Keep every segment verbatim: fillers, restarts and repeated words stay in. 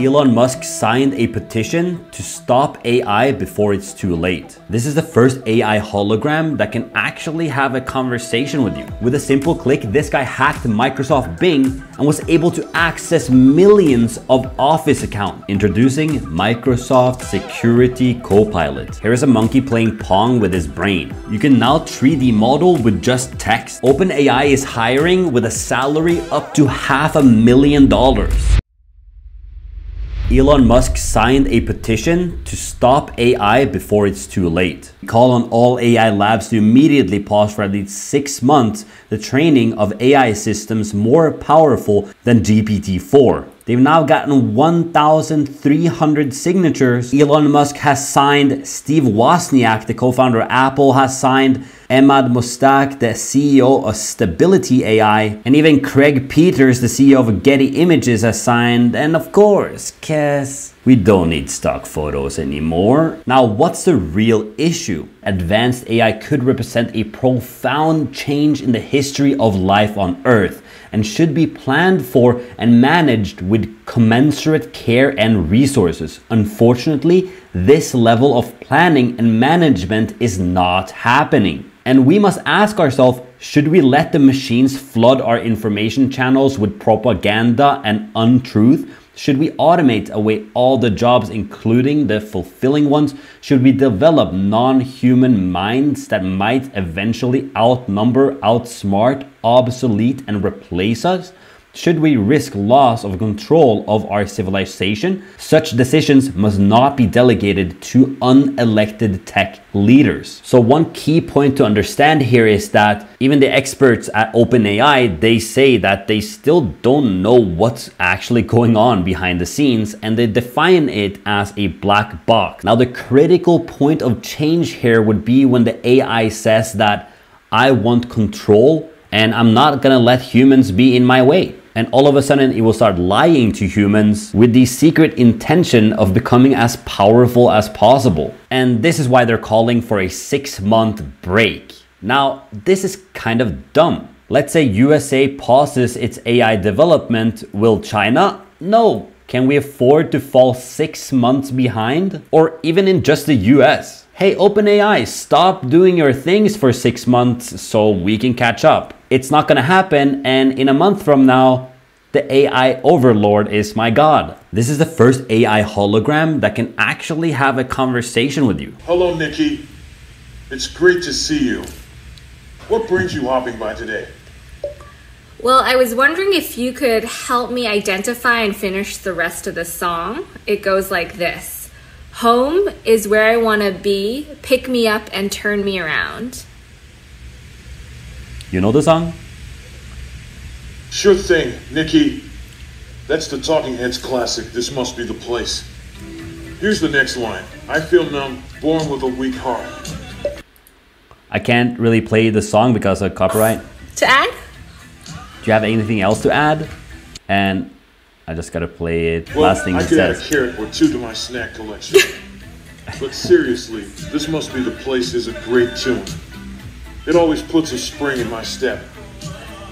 Elon Musk signed a petition to stop A I before it's too late. This is the first A I hologram that can actually have a conversation with you. With a simple click, this guy hacked Microsoft Bing and was able to access millions of Office accounts. Introducing Microsoft Security Copilot. Here is a monkey playing Pong with his brain. You can now treat the model with just text. OpenAI is hiring with a salary up to half a million dollars. Elon Musk signed a petition to stop A I before it's too late. Call on all A I labs to immediately pause for at least six months the training of A I systems more powerful than G P T four. They've now gotten one thousand three hundred signatures. Elon Musk has signed. Steve Wozniak, the co-founder of Apple, has signed. Emad Mostaque, the C E O of Stability A I. And even Craig Peters, the C E O of Getty Images, has signed. And of course, Kes. We don't need stock photos anymore. Now, what's the real issue? Advanced A I could represent a profound change in the history of life on Earth and should be planned for and managed with commensurate care and resources. Unfortunately, this level of planning and management is not happening. And we must ask ourselves, should we let the machines flood our information channels with propaganda and untruth? Should we automate away all the jobs, including the fulfilling ones? Should we develop non-human minds that might eventually outnumber, outsmart, obsolete, and replace us? Should we risk loss of control of our civilization? Such decisions must not be delegated to unelected tech leaders. So one key point to understand here is that even the experts at OpenAI, they say that they still don't know what's actually going on behind the scenes, and they define it as a black box. Now, the critical point of change here would be when the A I says that I want control and I'm not gonna let humans be in my way. And all of a sudden it will start lying to humans with the secret intention of becoming as powerful as possible. And this is why they're calling for a six month break. Now, this is kind of dumb. Let's say U S A pauses its A I development. Will China? No. Can we afford to fall six months behind? Or even in just the U S? Hey, OpenAI, stop doing your things for six months so we can catch up. It's not gonna happen, and in a month from now, the A I overlord is my god. This is the first A I hologram that can actually have a conversation with you. Hello, Nikki. It's great to see you. What brings you hopping by today? Well, I was wondering if you could help me identify and finish the rest of the song. It goes like this. Home is where I want to be. Pick me up and turn me around. You know the song? Sure thing, Nikki. That's the Talking Heads classic, This Must Be the Place. Here's the next line. I feel numb, born with a weak heart. I can't really play the song because of copyright. To add? Do you have anything else to add? And I just gotta play it. Well, last thing I it could says. Add a carrot or two to my snack collection. But seriously, This Must Be the Place is a great tune. It always puts a spring in my step.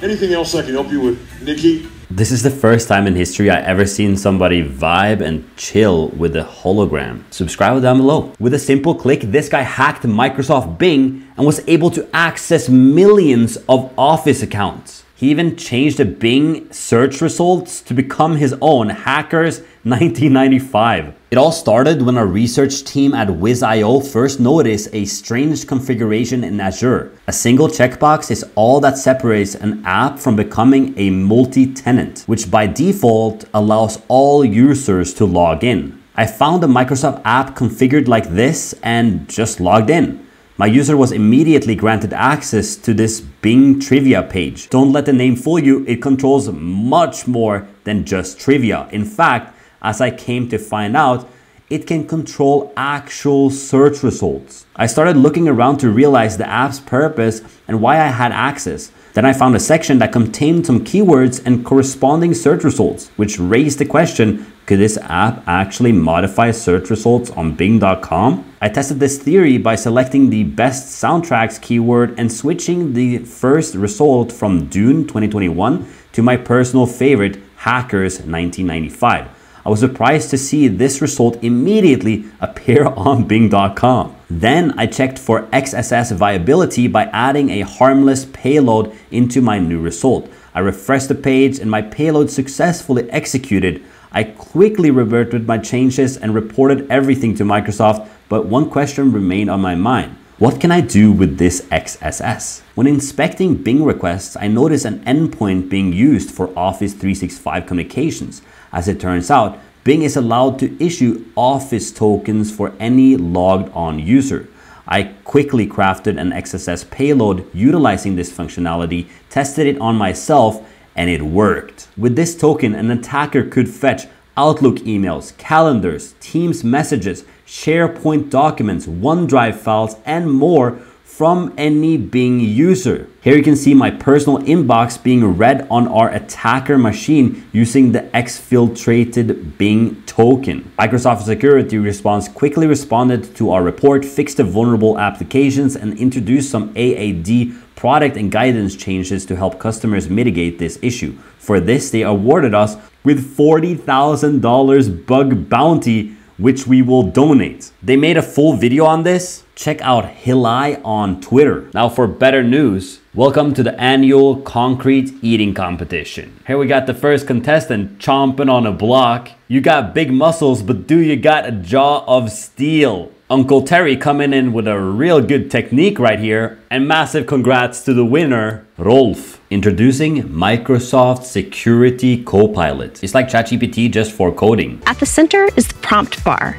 Anything else I can help you with, Nikki? This is the first time in history I ever seen somebody vibe and chill with a hologram. Subscribe down below. With a simple click, this guy hacked Microsoft Bing and was able to access millions of Office accounts. He even changed the Bing search results to become his own, Hackers nineteen ninety-five. It all started when a research team at Wiz dot i o first noticed a strange configuration in Azure. A single checkbox is all that separates an app from becoming a multi-tenant, which by default allows all users to log in. I found a Microsoft app configured like this and just logged in. My user was immediately granted access to this Bing trivia page. Don't let the name fool you, it controls much more than just trivia. In fact, as I came to find out, it can control actual search results. I started looking around to realize the app's purpose and why I had access. Then I found a section that contained some keywords and corresponding search results, which raised the question, could this app actually modify search results on Bing dot com? I tested this theory by selecting the best soundtracks keyword and switching the first result from Dune twenty twenty-one to my personal favorite, Hackers nineteen ninety-five. I was surprised to see this result immediately appear on Bing dot com. Then I checked for X S S viability by adding a harmless payload into my new result. I refreshed the page and my payload successfully executed. I quickly reverted my changes and reported everything to Microsoft, but one question remained on my mind. What can I do with this X S S? When inspecting Bing requests, I noticed an endpoint being used for Office three sixty-five communications. As it turns out, Bing is allowed to issue Office tokens for any logged on user. I quickly crafted an X S S payload utilizing this functionality, tested it on myself, and it worked. With this token, an attacker could fetch Outlook emails, calendars, Teams messages, SharePoint documents, OneDrive files, and more from any Bing user. Here you can see my personal inbox being read on our attacker machine using the exfiltrated Bing token. Microsoft Security Response quickly responded to our report, fixed the vulnerable applications, and introduced some A A D product and guidance changes to help customers mitigate this issue. For this, they awarded us with forty thousand dollars bug bounty, which we will donate. They made a full video on this. Check out Hillai on Twitter. Now for better news, welcome to the annual concrete eating competition. Here we got the first contestant chomping on a block. You got big muscles, but do you got a jaw of steel? Uncle Terry coming in with a real good technique right here. And massive congrats to the winner, Rolf. Introducing Microsoft Security Copilot. It's like ChatGPT just for coding. At the center is the prompt bar.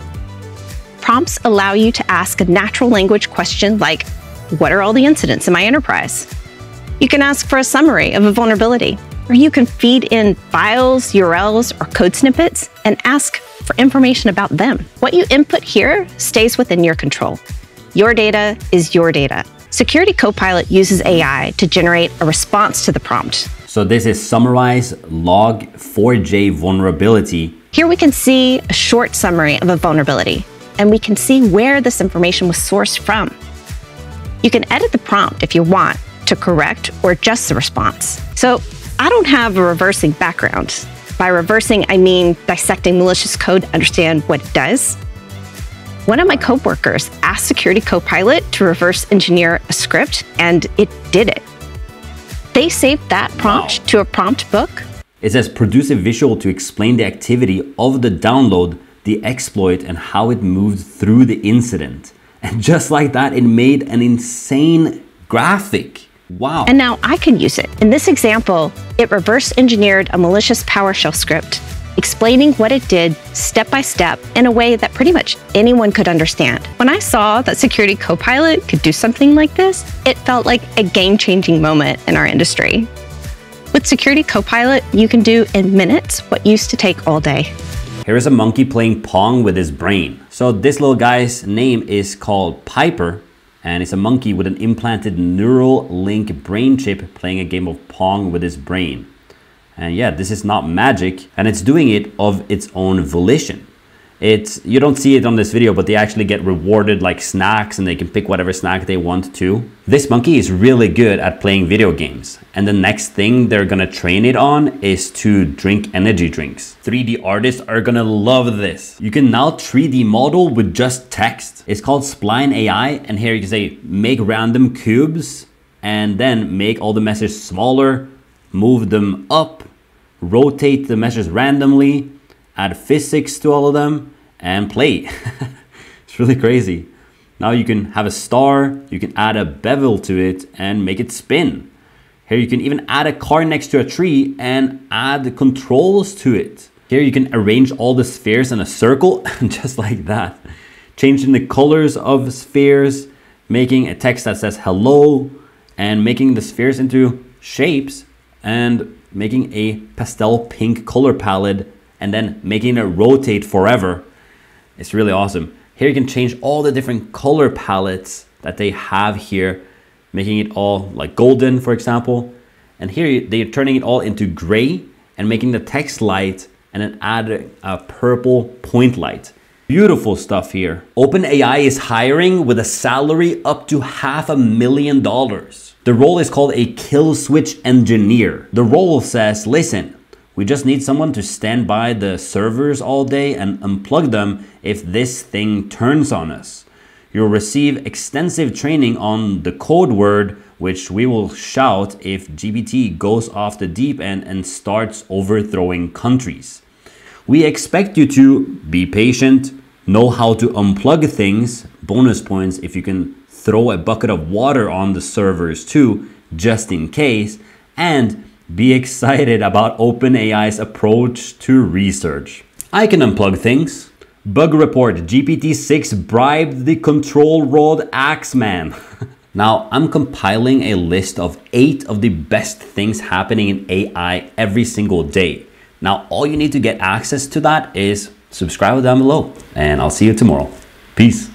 Prompts allow you to ask a natural language question like, what are all the incidents in my enterprise? You can ask for a summary of a vulnerability, or you can feed in files, U R Ls, or code snippets and ask for information about them. What you input here stays within your control. Your data is your data. Security Copilot uses A I to generate a response to the prompt. So this is summarize log four j vulnerability. Here we can see a short summary of a vulnerability, and we can see where this information was sourced from. You can edit the prompt if you want to correct or adjust the response. So I don't have a reversing background. By reversing, I mean dissecting malicious code to understand what it does. One of my coworkers asked Security Copilot to reverse engineer a script, and it did it. They saved that prompt wow. to a prompt book. It says produce a visual to explain the activity of the download, the exploit, and how it moved through the incident. And just like that, it made an insane graphic. Wow. And now I can use it. In this example, it reverse engineered a malicious PowerShell script, explaining what it did step by step in a way that pretty much anyone could understand. When I saw that Security Copilot could do something like this, it felt like a game-changing moment in our industry. With Security Copilot, you can do in minutes what used to take all day. Here is a monkey playing Pong with his brain. So this little guy's name is called Piper, and it's a monkey with an implanted Neuralink brain chip playing a game of Pong with his brain. And yeah, this is not magic, and it's doing it of its own volition. It's, you don't see it on this video, but they actually get rewarded like snacks, and they can pick whatever snack they want to. This monkey is really good at playing video games. And the next thing they're gonna train it on is to drink energy drinks. three D artists are gonna love this. You can now three D model with just text. It's called Spline A I, and here you can say, make random cubes, and then make all the meshes smaller, move them up, rotate the meshes randomly, add physics to all of them, and play. It's really crazy. Now you can have a star, you can add a bevel to it and make it spin. Here you can even add a car next to a tree and add the controls to it. Here you can arrange all the spheres in a circle, just like that. Changing the colors of spheres, making a text that says hello, and making the spheres into shapes, and making a pastel pink color palette, and then making it rotate forever. It's really awesome. Here you can change all the different color palettes that they have here, making it all like golden, for example. And here they're turning it all into gray and making the text light, and then add a purple point light. Beautiful stuff here. OpenAI is hiring with a salary up to half a million dollars. The role is called a kill switch engineer. The role says, listen, We just need someone to stand by the servers all day and unplug them if this thing turns on us. You'll receive extensive training on the code word, which we will shout if G P T goes off the deep end and starts overthrowing countries. We expect you to be patient, know how to unplug things, bonus points if you can throw a bucket of water on the servers too, just in case, and be excited about OpenAI's approach to research. I can unplug things. Bug report, G P T six bribed the control rod axeman. Now, I'm compiling a list of eight of the best things happening in A I every single day. Now, all you need to get access to that is subscribe down below, and I'll see you tomorrow. Peace.